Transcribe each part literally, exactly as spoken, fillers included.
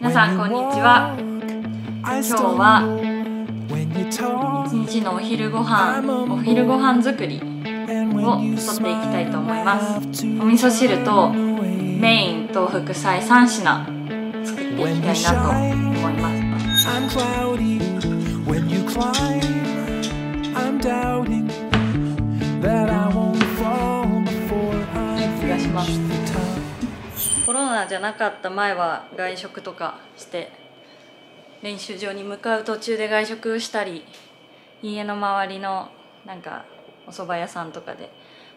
皆さんこんにちは。今日は一日のお昼ご飯、お昼ご飯作りを取っていきたいと思います。お味噌汁とメインと副菜さん品作っていきたいなと思います。気がします。コロナじゃなかった前は外食とかして、練習場に向かう途中で外食したり、家の周りのなんかお蕎麦屋さんとかで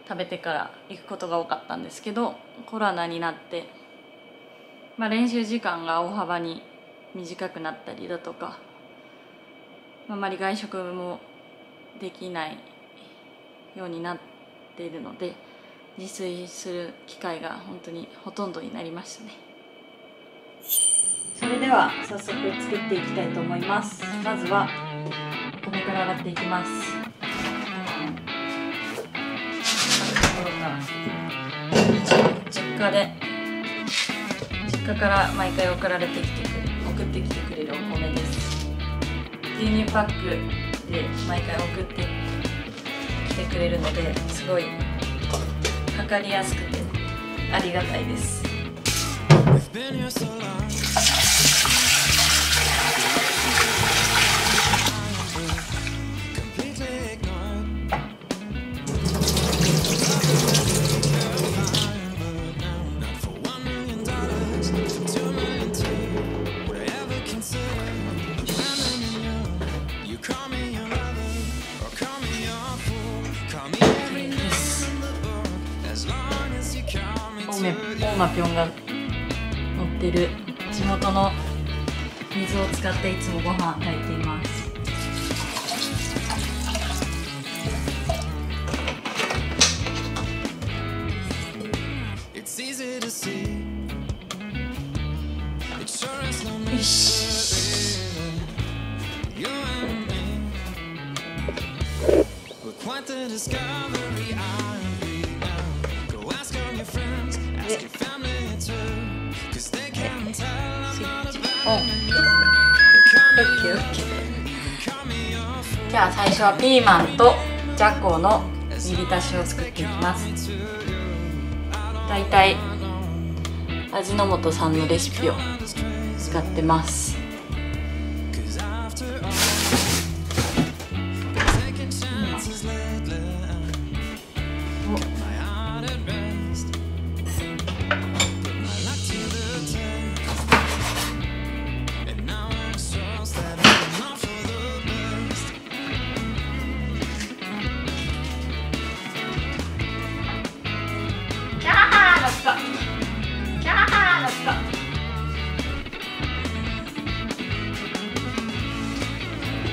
食べてから行くことが多かったんですけど、コロナになって、まあ、練習時間が大幅に短くなったりだとか、あまり外食もできないようになっているので、自炊する機会が本当にほとんどになりましたね。それでは早速作っていきたいと思います。まずはお米から洗っていきます。実家で実家から毎回送られてきてくる送ってきてくれるお米です。牛乳パックで毎回送ってきてくれるのですごい測りやすくてありがたいです。大間ぴょんが乗ってる地元の水を使っていつもご飯炊いています。よし、じゃあ最初はピーマンとじゃこの煮びたしを作っていきます。だいたい味の素さんのレシピを使ってます。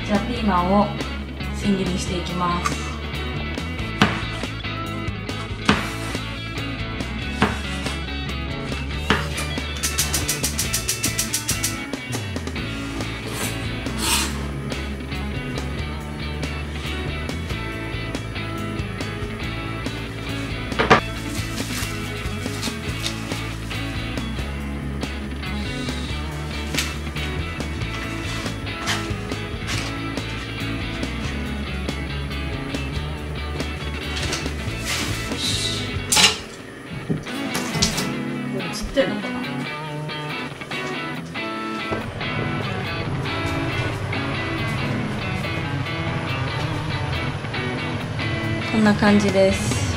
じゃあピーマンを千切りしていきます。こんな感じです。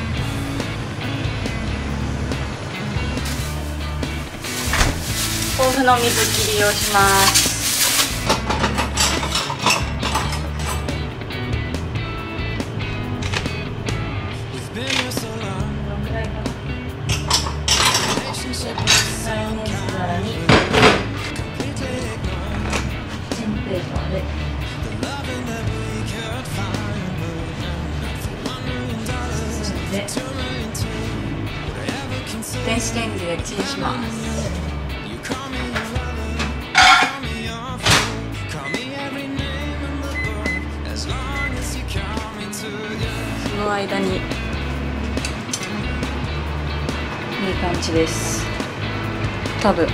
豆腐の水切りをします。電子レンジでチンします。その間にいい感じです。多分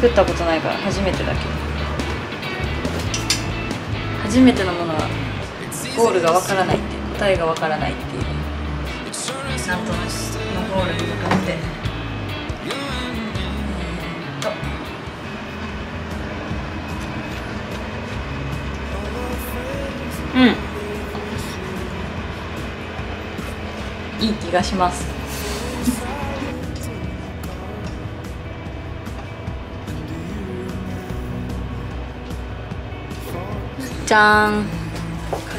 作ったことないから初めてだけど、初めてのものはゴールがわからないっていう、答えがわからないっていう、なんとなくゴールに向かって、えー、とうんいい気がします。じゃーん、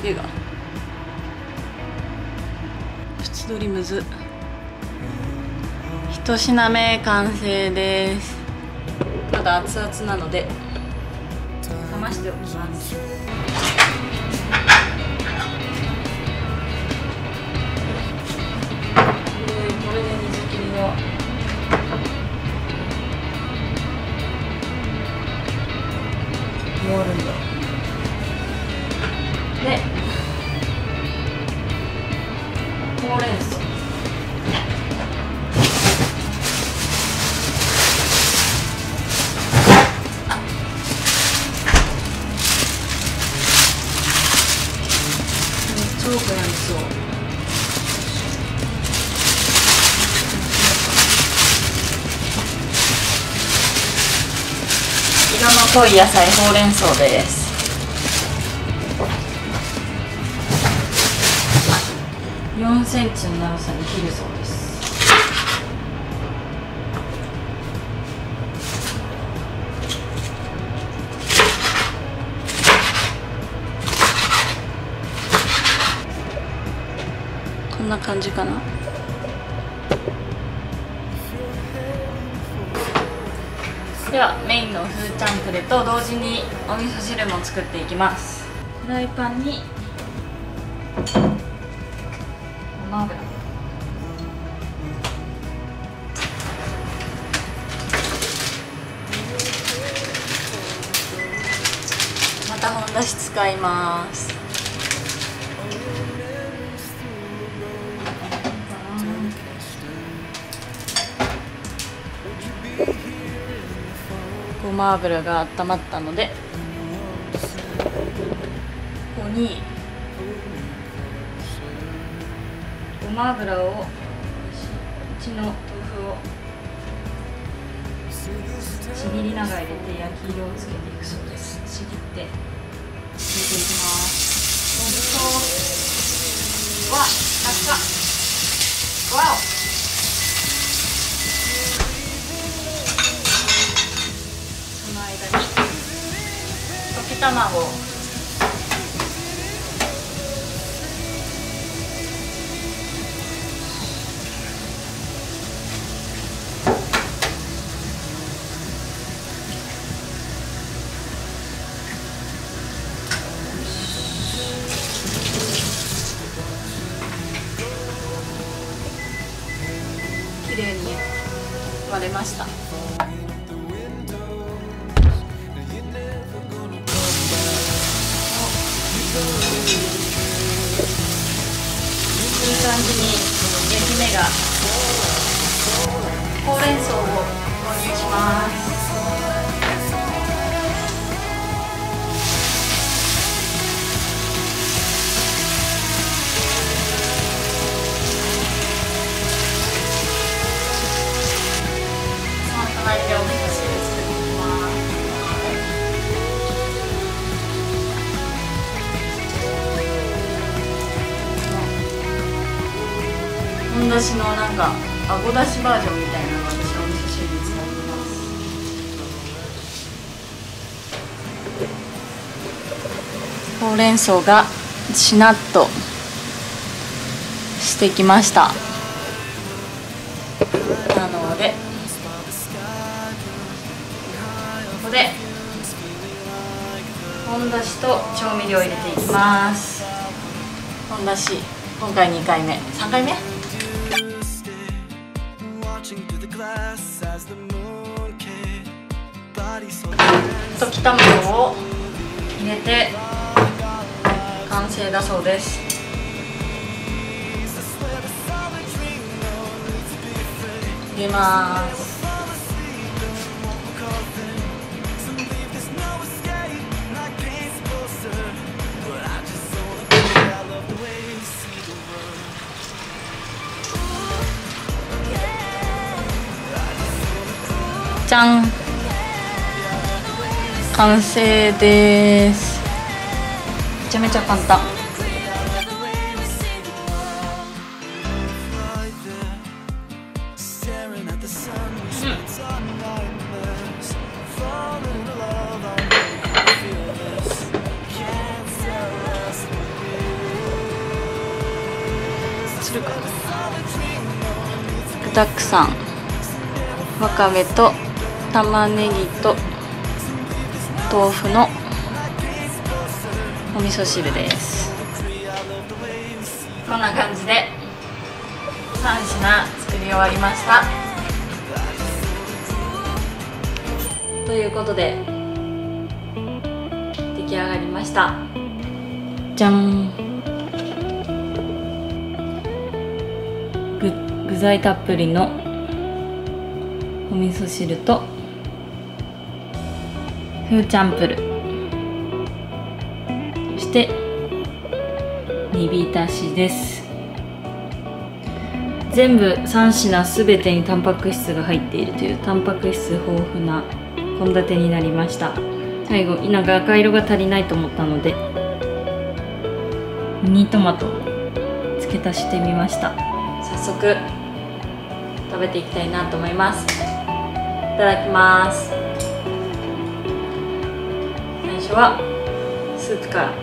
影が縁取りむず。一品目完成です。まだ熱々なので冷ましておきます。これで水切りを盛るんだ。で、ほうれん草。超くなりそう。色の濃い野菜、ほうれん草です。よんセンチの長さに切るそうです。こんな感じかな。ではメインのフーチャンプレと同時にお味噌汁も作っていきます。フライパンにごま油、また本だし使います。ごま油が温まったのでここにごま油を、うちの豆腐をちぎりながら入れて焼き色をつけていくそうです。ちぎって入れていきます。わっ、高っ、わお。その間に溶き卵を、きれいに割れました。いい感じに焼き目が。ほうれん草を投入します。本だしのなんかあごだしバージョンみたいなのを私はお味噌汁に使ってます。ほうれん草がしなっとしてきました。なのでここで本だしと調味料を入れていきます。本だし今回にかいめ、さんかいめ。溶き卵を入れて完成だそうです。入れます。じゃん、完成です。めちゃめちゃ簡単。具だくさん、わかめと玉ねぎと豆腐のお味噌汁です。こんな感じでさん品作り終わりました。ということで出来上がりました。じゃん。具材たっぷりのお味噌汁と風チャンプル、そして煮浸しです。全部さん品すべてにタンパク質が入っているというタンパク質豊富な献立になりました。最後なんか赤色が足りないと思ったのでミニトマトを付け足してみました。早速食べていきたいなと思います。いただきます。最初はスープから、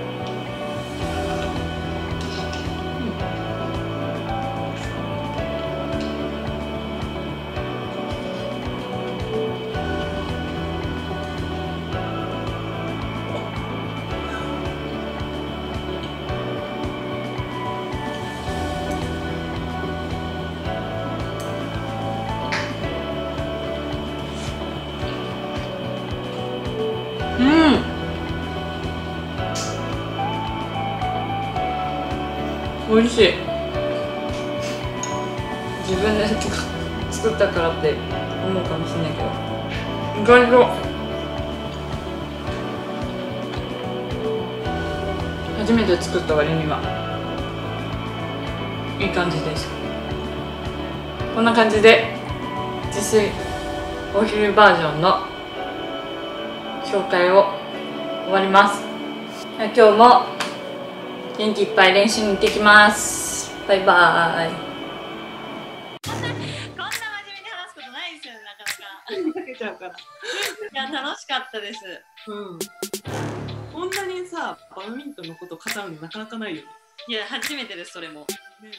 美味しい。自分で作ったからって思うかもしれないけど、意外と初めて作った割にはいい感じです。こんな感じで自炊お昼バージョンの紹介を終わります。今日も元気いっぱい練習に行ってきます。バイバーイ。こんな真面目に話すことないですよね、なかなか。いや、楽しかったです。うん。こんなにさ、バドミントンのこと語るのなかなかないよね。いや、初めてです、それも。ね。